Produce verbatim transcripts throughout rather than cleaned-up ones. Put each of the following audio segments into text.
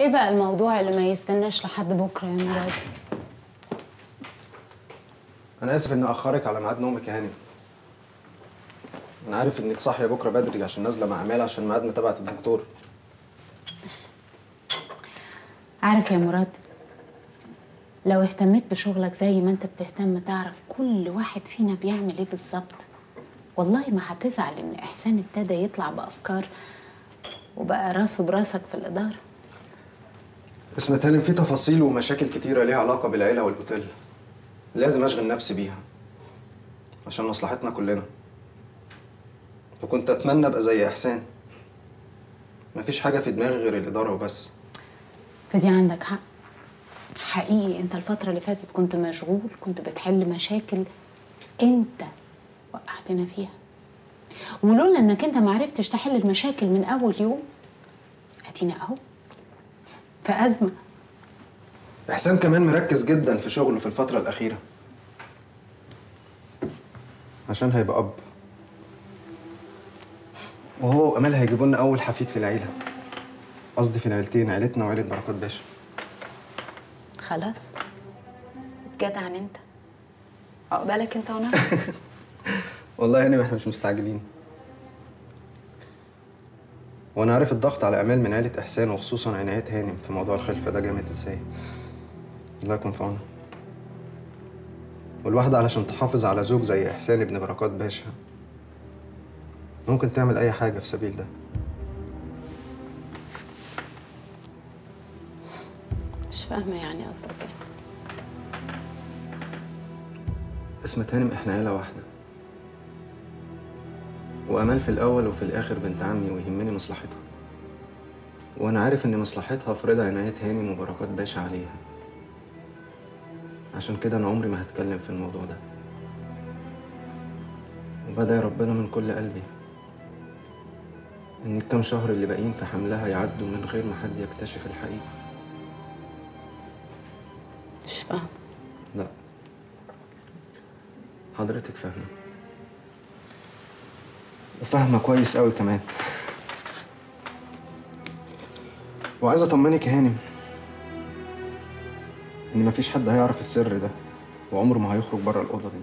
ايه بقى الموضوع اللي ما يستناش لحد بكره يا مراد؟ انا اسف اني اخرك على ميعاد نومك يا هانم. انا عارف انك صاحيه بكره بدري عشان نازله مع أمال عشان ميعادنا تبع الدكتور. عارف يا مراد، لو اهتميت بشغلك زي ما انت بتهتم تعرف كل واحد فينا بيعمل ايه بالظبط، والله ما هتزعل ان احسان ابتدى يطلع بافكار وبقى راسه براسك في الاداره. اسمع هانم، في تفاصيل ومشاكل كتيره ليها علاقه بالعيله والاوتيل لازم اشغل نفسي بيها عشان مصلحتنا كلنا، وكنت اتمنى ابقى زي احسان مفيش حاجه في دماغي غير الاداره وبس. فدي عندك حق حقيقي، انت الفتره اللي فاتت كنت مشغول، كنت بتحل مشاكل انت وقعتنا فيها، ولولا انك انت معرفتش تحل المشاكل من اول يوم ادينا اهو في ازمه. احسان كمان مركز جدا في شغله في الفتره الاخيره عشان هيبقى اب، وهو وأمال هيجيبوا لنا اول حفيد في العيله، قصدي في العيلتين، عيلتنا وعيله بركات باشا. خلاص جدع انت، عقبالك انت ونفسك. والله يعني احنا مش مستعجلين، وانا عارف الضغط على أمال من عيله احسان وخصوصا عناية هانم في موضوع الخلفه ده جامد ازاي، الله يكون في عونها. والواحده علشان تحافظ على زوج زي احسان ابن بركات باشا ممكن تعمل اي حاجه في سبيل ده. مش فاهمه يعني قصدك ايه. اسمها هانم، احنا عيله واحده، وأمال في الأول وفي الآخر بنت عمي ويهمني مصلحتها، وأنا عارف إن مصلحتها في رضا عناية هانم وبركات باشا عليها، عشان كده أنا عمري ما هتكلم في الموضوع ده، وبدعي ربنا من كل قلبي إن الكام شهر اللي باقيين في حملها يعدوا من غير ما حد يكتشف الحقيقة. مش فاهمة. لأ حضرتك فاهمة، وفاهمه كويس قوي كمان. وعايزه اطمنك يا هانم ان مفيش حد هيعرف السر ده، وعمره ما هيخرج بره الاوضه دي،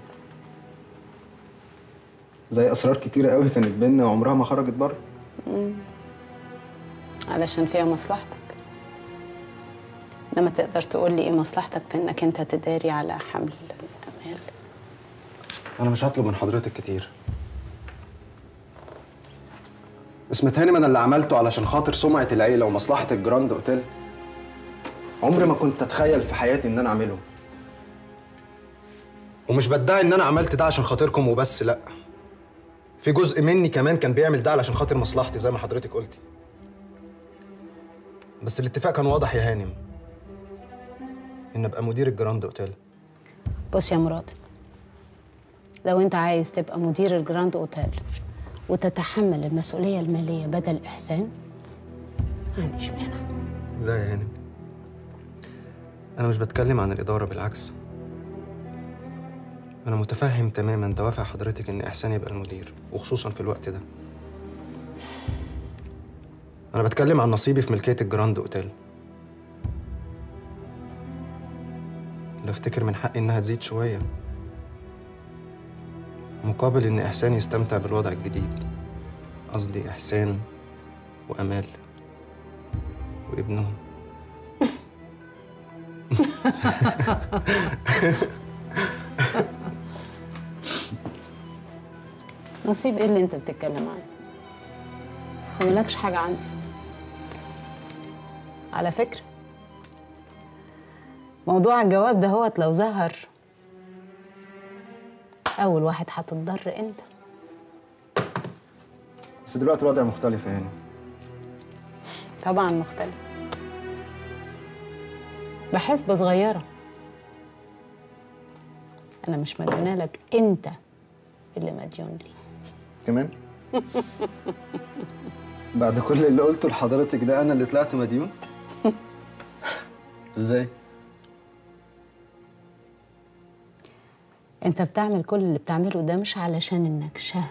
زي اسرار كتيره قوي كانت بينا وعمرها ما خرجت بره، علشان فيها مصلحتك. لما تقدر تقول لي ايه مصلحتك في انك انت تداري على حمل أمال؟ انا مش هطلب من حضرتك كتير. اسمه هانم، انا اللي عملته علشان خاطر سمعه العيله ومصلحه الجراند اوتيل عمري ما كنت اتخيل في حياتي ان انا اعمله، ومش بدعي ان انا عملت ده عشان خاطركم وبس، لا في جزء مني كمان كان بيعمل ده علشان خاطر مصلحتي زي ما حضرتك قلتي. بس الاتفاق كان واضح يا هانم، ان ابقى مدير الجراند اوتيل. بص يا مراد، لو انت عايز تبقى مدير الجراند اوتيل وتتحمل المسؤولية المالية بدل إحسان ما عنديش مانع. لا يا هانم، أنا مش بتكلم عن الإدارة، بالعكس أنا متفهم تماماً دوافع حضرتك إن إحسان يبقى المدير وخصوصاً في الوقت ده. أنا بتكلم عن نصيبي في ملكية الجراند أوتيل. لا أفتكر من حقي إنها تزيد شوية مقابل إن إحسان يستمتع بالوضع الجديد، قصدي إحسان وأمال وابنهم. نصيب إيه اللي أنت بتتكلم عنه؟ مالكش حاجة عندي. على فكرة موضوع الجواب ده هوت لو ظهر أول واحد هتضر أنت. بس دلوقتي الوضع مختلف يا هاني. طبعًا مختلف. بحسبة صغيرة. أنا مش مديونة لك، أنت اللي مديون لي. كمان؟ بعد كل اللي قلته لحضرتك ده أنا اللي طلعت مديون؟ إزاي؟ انت بتعمل كل اللي بتعمله ده مش علشان انك شهم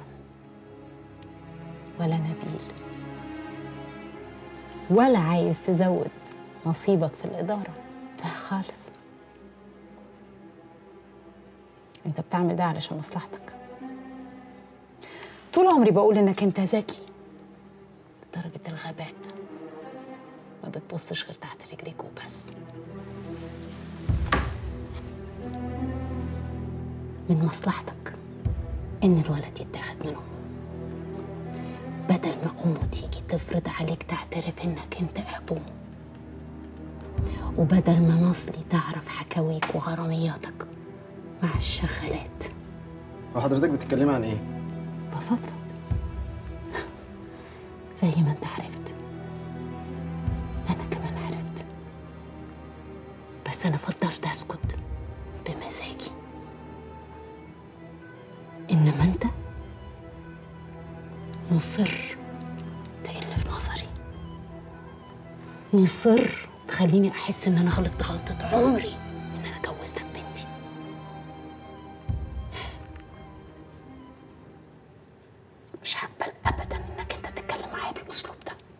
ولا نبيل ولا عايز تزود نصيبك في الإدارة ده خالص. أنت بتعمل ده علشان مصلحتك. طول عمري بقول إنك أنت ذكي لدرجة الغباء، ما بتبصش غير تحت رجليك وبس. من مصلحتك إن الولد يتاخد منهم، بدل ما أمه تيجي تفرض عليك تعترف إنك أنت أبوه، وبدل ما نصلي تعرف حكاويك وغرامياتك مع الشغلات. وحضرتك بتتكلمي عن إيه؟ بفضلك زي ما أنت عرفت أنا كمان عرفت، بس أنا فضلت أسكت بمزاجي. إنما أنت مصر تقل في نظري، مصر تخليني أحس إن أنا غلطت غلطة عمري إن أنا جوزتك بنتي. مش حابة أبدا إنك أنت تتكلم معايا بالأسلوب ده.